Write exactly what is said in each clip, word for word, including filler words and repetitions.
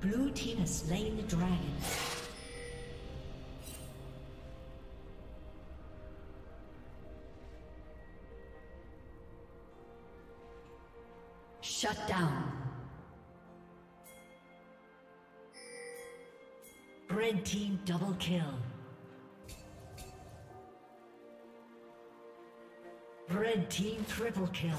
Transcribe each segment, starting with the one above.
Blue team has slain the dragon. Shut down. Red team double kill. Red team triple kill.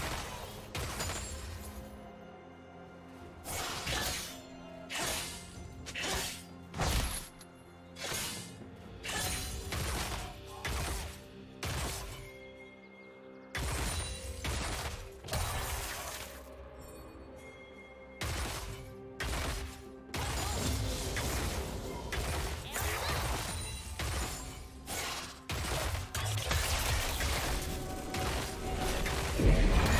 Yeah.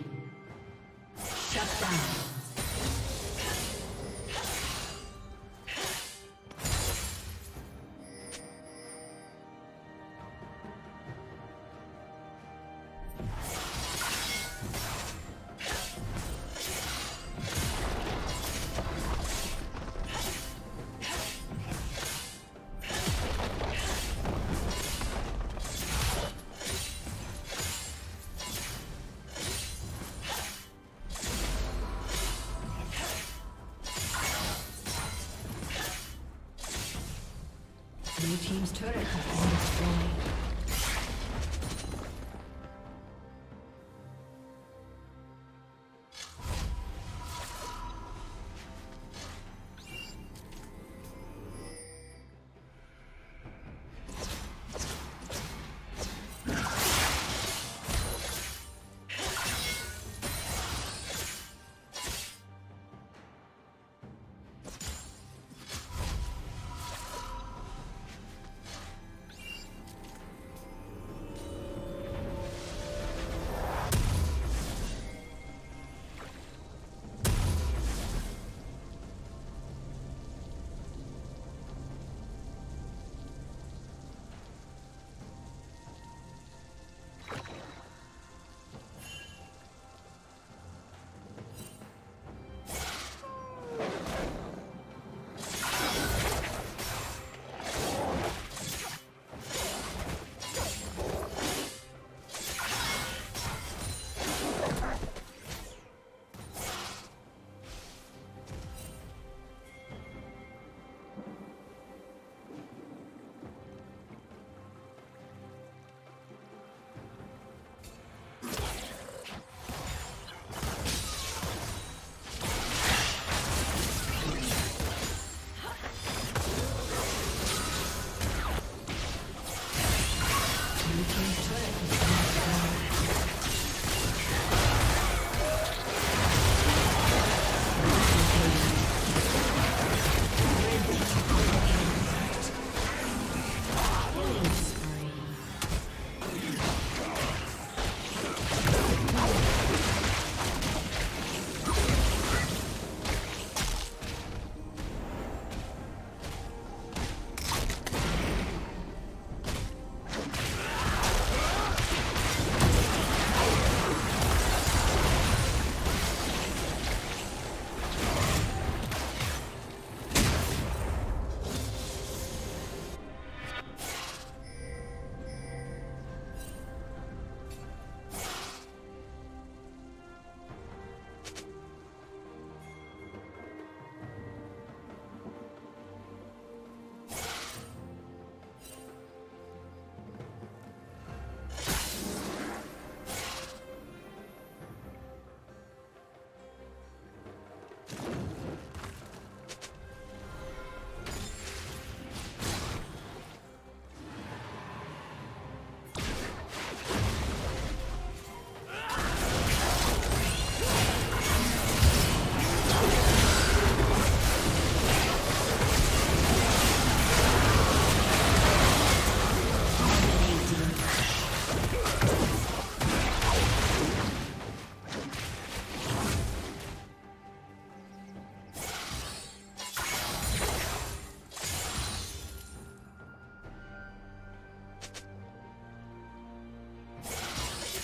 Shut down. Blue team's turret has been destroyed.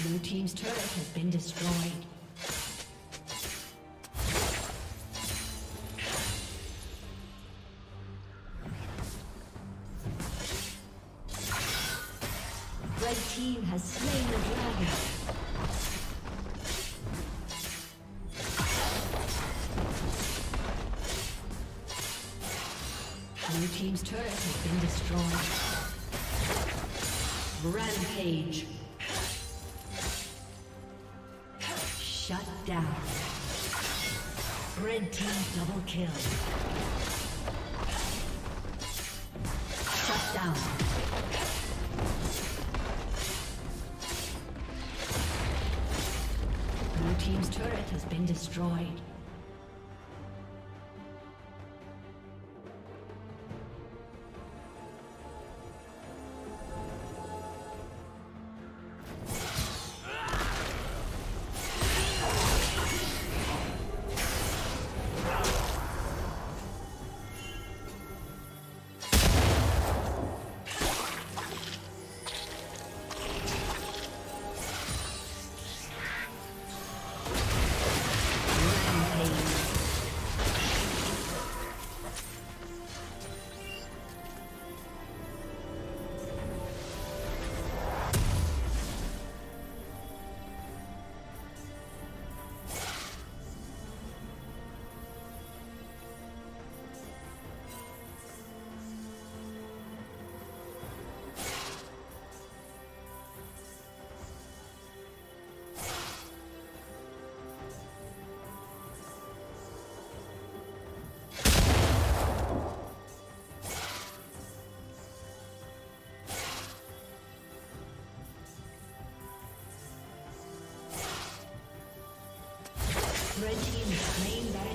Blue team's turret has been destroyed. Red team has slain the dragon. Blue team's turret has been destroyed. Rampage. Shut down. Red team double kill. Shut down. Blue team's turret has been destroyed. Red team is slain by Baron.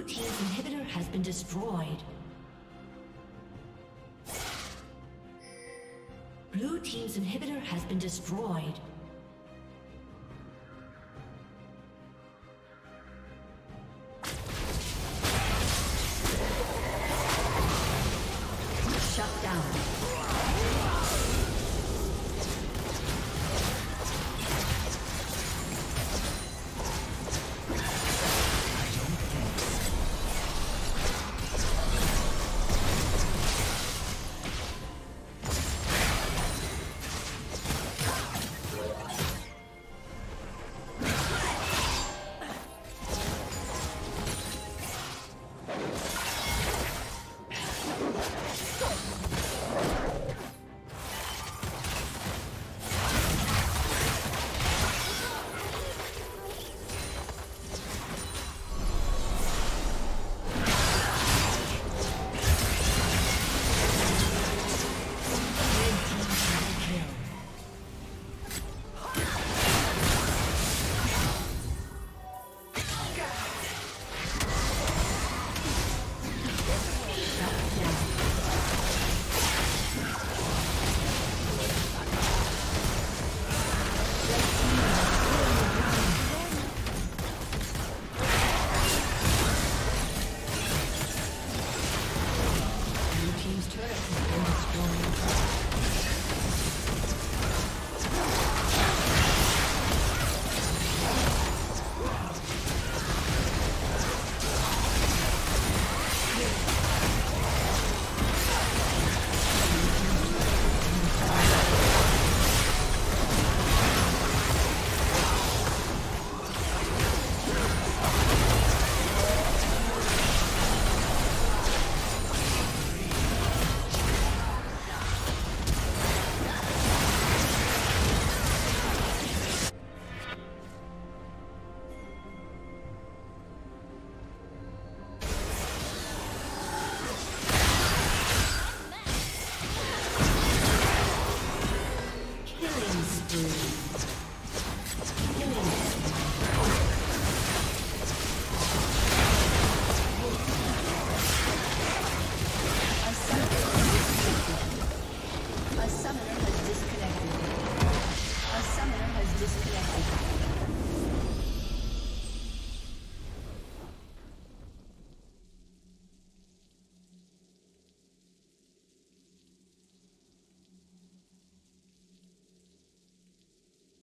Blue team's inhibitor has been destroyed. Blue team's inhibitor has been destroyed.